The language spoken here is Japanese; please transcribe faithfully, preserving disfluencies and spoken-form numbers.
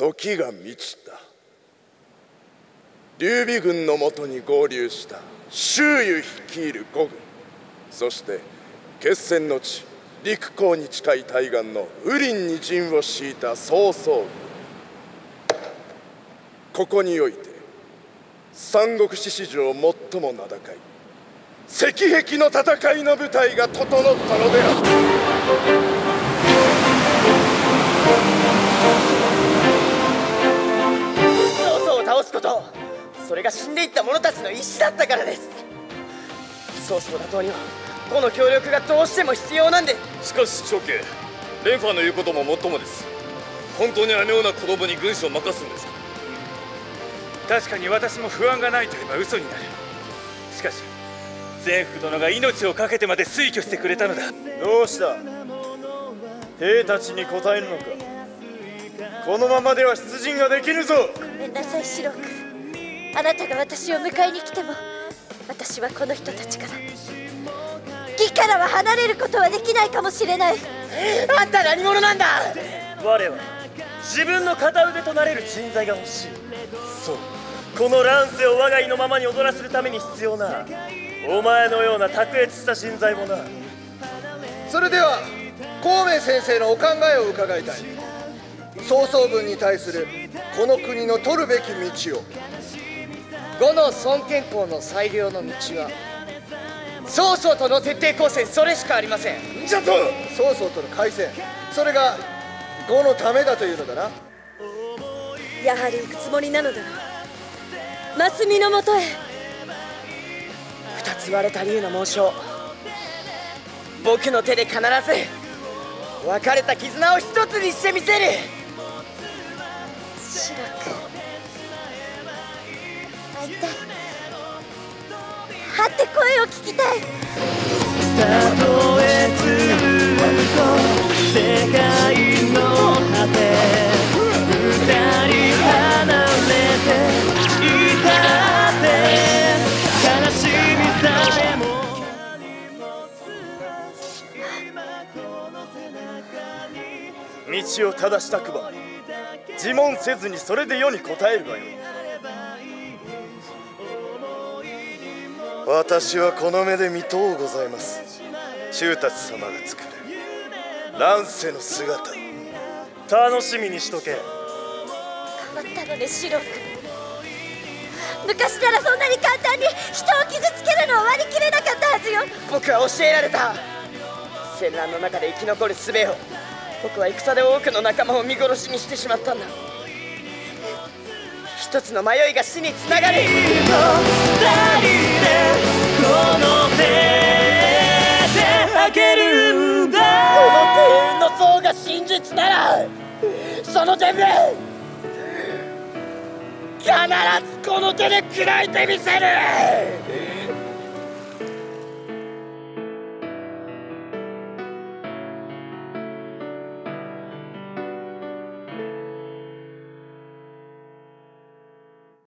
時が満ちた。劉備軍のもとに合流した周瑜率いる五軍、そして決戦の地陸港に近い対岸の雨林に陣を敷いた曹操軍。ここにおいて三国志史上最も名高い石壁の戦いの舞台が整ったのである。それが死んでいった者たちの意志だったからです。曹操打倒にはこの協力がどうしても必要なんです。しかし長兄、レンファーの言うことももっともです。本当にあのような子供に軍師を任すんですか？確かに私も不安がないといえば嘘になる。しかし善福殿が命を懸けてまで推挙してくれたのだ。どうした兵たちに答えるのか。このままでは出陣ができぬぞ。ごめんなさい四郎君、あなたが私を迎えに来ても私はこの人たちから義からは離れることはできないかもしれない。あんた何者なんだ。我は自分の片腕となれる人材が欲しい。そう、この乱世を我が意のままに踊らせるために必要なお前のような卓越した人材もな。それでは孔明先生のお考えを伺いたい。曹操軍に対するこの国の取るべき道を。五の孫権公の最良の道は曹操との徹底抗戦、それしかありません。じゃと曹操との開戦、それが五のためだというのだな。やはり行くつもりなのだな。真澄のもとへ。二つ割れた竜の紋章、僕の手で必ず別れた絆を一つにしてみせる。白く会って声を聞きたい。たとえずっと世界の果て二人離れていたって悲しみさえも道を正したくば自問せずに、それで世に答えるがよい。私はこの目で見とうございます。忠達様が作る乱世の姿、楽しみにしとけ。変わったのね四郎君。昔ならそんなに簡単に人を傷つけるのを割り切れなかったはずよ。僕は教えられた。戦乱の中で生き残る術を僕は戦で多くの仲間を見殺しにしてしまったんだ。一つの迷いが死につながる。真実ならその手で必ずこの手で砕いてみせる。